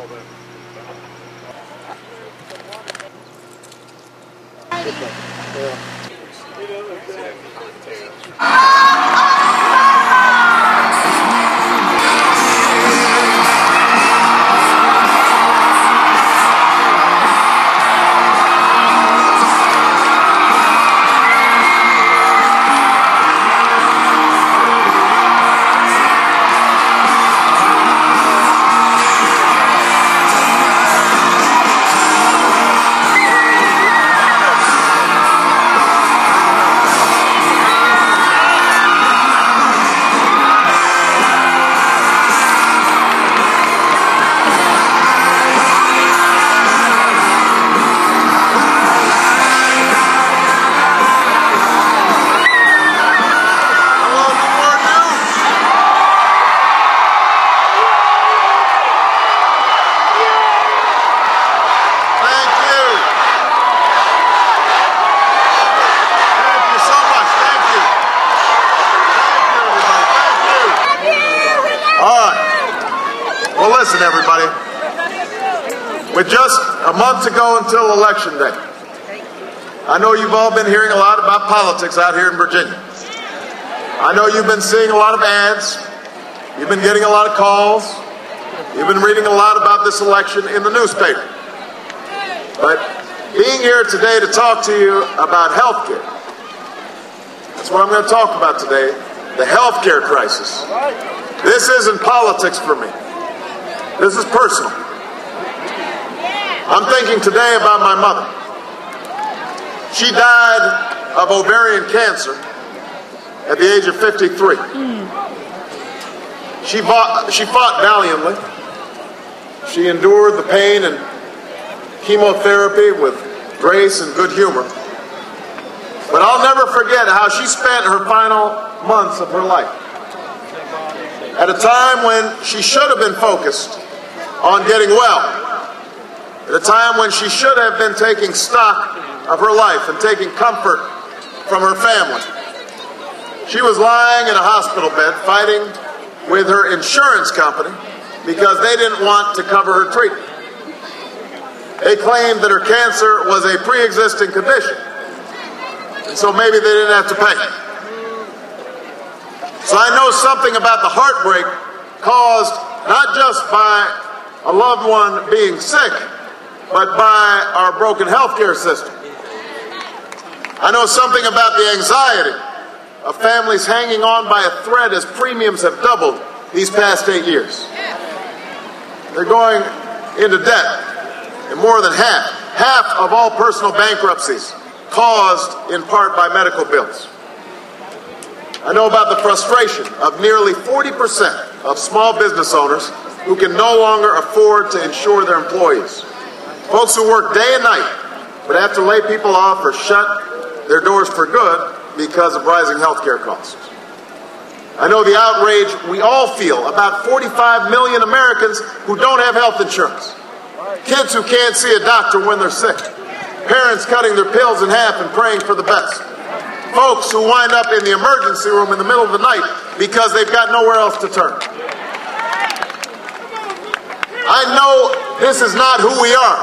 all that. Listen, everybody, we're just a month to go until Election Day. I know you've all been hearing a lot about politics out here in Virginia. I know you've been seeing a lot of ads, you've been getting a lot of calls, you've been reading a lot about this election in the newspaper. But being here today to talk to you about health care, that's what I'm going to talk about today, the health care crisis. This isn't politics for me. This is personal. I'm thinking today about my mother. She died of ovarian cancer at the age of 53. She fought valiantly. She endured the pain and chemotherapy with grace and good humor. But I'll never forget how she spent her final months of her life, at a time when she should have been focused on getting well, at a time when she should have been taking stock of her life and taking comfort from her family. She was lying in a hospital bed fighting with her insurance company because they didn't want to cover her treatment. They claimed that her cancer was a pre-existing condition, and so maybe they didn't have to pay. So I know something about the heartbreak caused not just by a loved one being sick, but by our broken healthcare system. I know something about the anxiety of families hanging on by a thread as premiums have doubled these past 8 years. They're going into debt in more than half. Half of all personal bankruptcies caused in part by medical bills. I know about the frustration of nearly 40% of small business owners who can no longer afford to insure their employees. Folks who work day and night, but have to lay people off or shut their doors for good because of rising health care costs. I know the outrage we all feel about 45 million Americans who don't have health insurance. Kids who can't see a doctor when they're sick. Parents cutting their pills in half and praying for the best. Folks who wind up in the emergency room in the middle of the night because they've got nowhere else to turn. I know this is not who we are.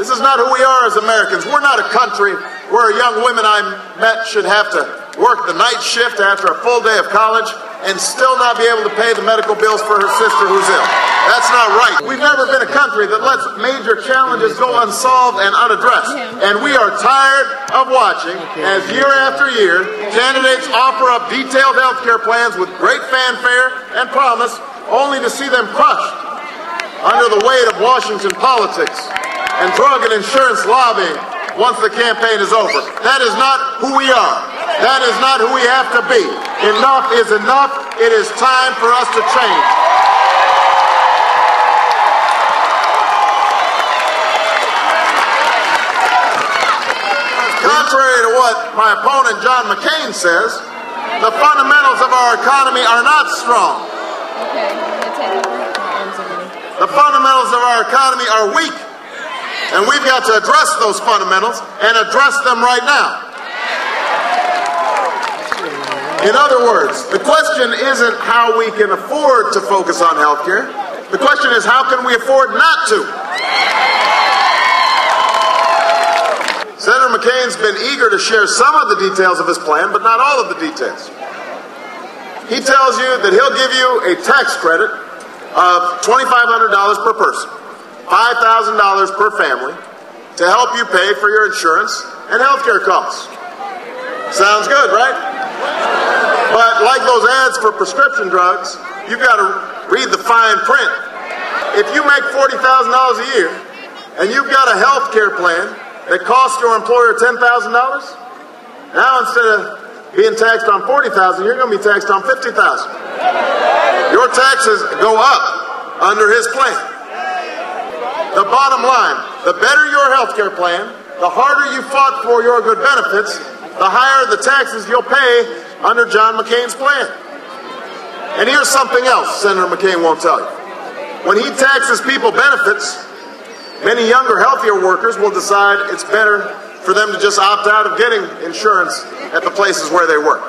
This is not who we are as Americans. We're not a country where young women I met should have to work the night shift after a full day of college and still not be able to pay the medical bills for her sister who's ill. That's not right. We've never been a country that lets major challenges go unsolved and unaddressed. And we are tired of watching as year after year, candidates offer up detailed health care plans with great fanfare and promise, only to see them crushed under the weight of Washington politics and drug and insurance lobbying once the campaign is over. That is not who we are. That is not who we have to be. Enough is enough. It is time for us to change. Contrary to what my opponent John McCain says, the fundamentals of our economy are not strong. The fundamentals of our economy are weak, and we've got to address those fundamentals and address them right now. In other words, the question isn't how we can afford to focus on health care. The question is, how can we afford not to? Senator McCain's been eager to share some of the details of his plan, but not all of the details. He tells you that he'll give you a tax credit of $2,500 per person, $5,000 per family, to help you pay for your insurance and health care costs. Sounds good, right? But like those ads for prescription drugs, you've got to read the fine print. If you make $40,000 a year and you've got a health care plan that costs your employer $10,000, now instead of being taxed on $40,000, you're going to be taxed on $50,000. Your taxes go up under his plan. The bottom line, the better your health care plan, the harder you fought for your good benefits, the higher the taxes you'll pay under John McCain's plan. And here's something else Senator McCain won't tell you. When he taxes people benefits, many younger, healthier workers will decide it's better for them to just opt out of getting insurance at the places where they work.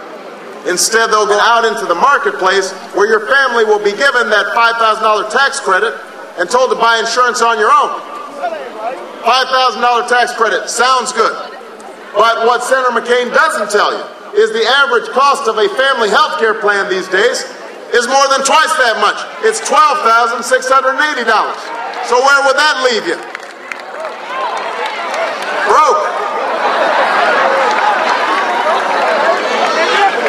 Instead, they'll go out into the marketplace where your family will be given that $5,000 tax credit and told to buy insurance on your own. $5,000 tax credit sounds good, but what Senator McCain doesn't tell you is the average cost of a family health care plan these days is more than twice that much. It's $12,680. So where would that leave you? Broke.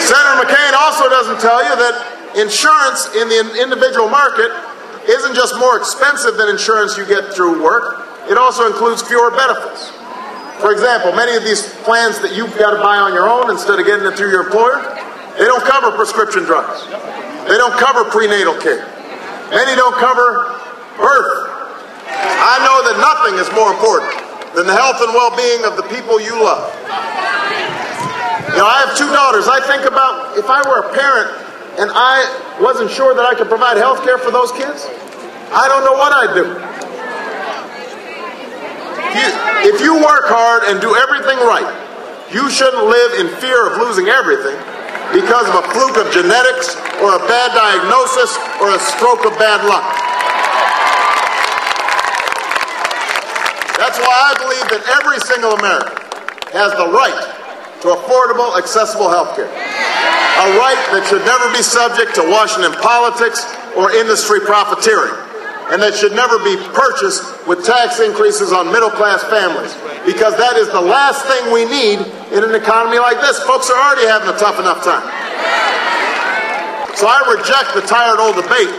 Senator McCain also doesn't tell you that insurance in the individual market isn't just more expensive than insurance you get through work, it also includes fewer benefits. For example, many of these plans that you've got to buy on your own instead of getting it through your employer, they don't cover prescription drugs. They don't cover prenatal care. Many don't cover birth. I know that nothing is more important than the health and well-being of the people you love. You know, I have two daughters. I think about if I were a parent and I wasn't sure that I could provide health care for those kids, I don't know what I'd do. If you work hard and do everything right, you shouldn't live in fear of losing everything because of a fluke of genetics or a bad diagnosis or a stroke of bad luck. That's why I believe that every single American has the right to affordable, accessible health care. A right that should never be subject to Washington politics or industry profiteering, and that should never be purchased with tax increases on middle-class families, because that is the last thing we need in an economy like this. Folks are already having a tough enough time. So I reject the tired old debate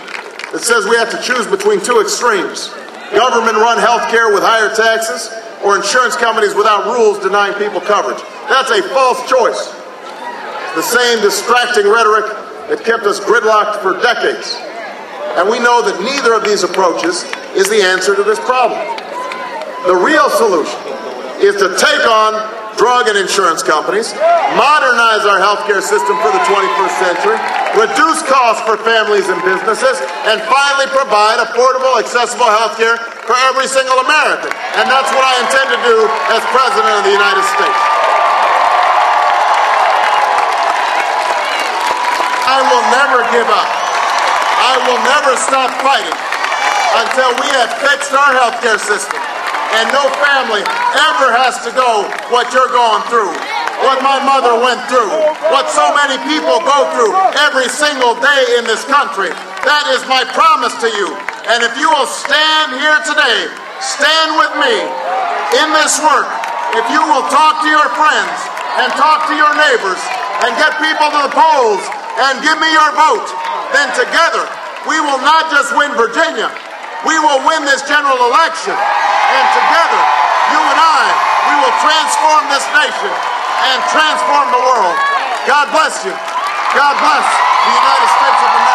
that says we have to choose between two extremes, government-run health care with higher taxes or insurance companies without rules denying people coverage. That's a false choice. The same distracting rhetoric that kept us gridlocked for decades. And we know that neither of these approaches is the answer to this problem. The real solution is to take on drug and insurance companies, modernize our healthcare system for the 21st century, reduce costs for families and businesses, and finally provide affordable, accessible healthcare for every single American. And that's what I intend to do as President of the United States. I will never give up. I will never stop fighting until we have fixed our healthcare system and no family ever has to go what you're going through, what my mother went through, what so many people go through every single day in this country. That is my promise to you. And if you will stand here today, stand with me in this work, if you will talk to your friends and talk to your neighbors and get people to the polls and give me your vote, then together we will not just win Virginia, we will win this general election. And together, you and I, we will transform this nation and transform the world. God bless you. God bless the United States of America.